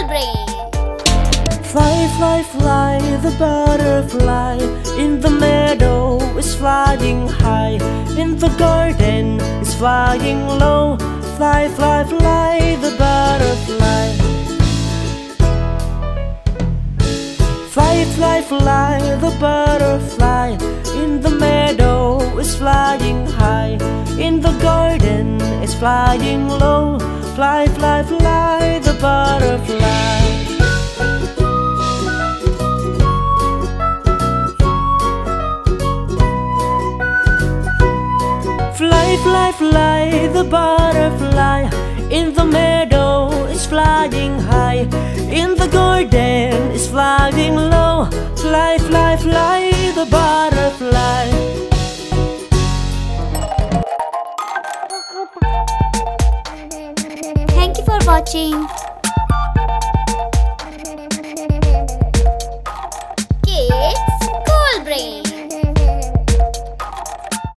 Cool Brain. Fly, fly, fly, the butterfly in the meadow is flying high, in the garden is flying low. Fly, fly, fly, the butterfly. Fly, fly, fly, the butterfly in the meadow is flying high, in the garden is flying low. Fly, fly, fly, the butterfly. Fly, fly, fly, the butterfly in the meadow is flying high, in the garden is flying low. Fly, fly, fly, the butterfly. Thank you for watching.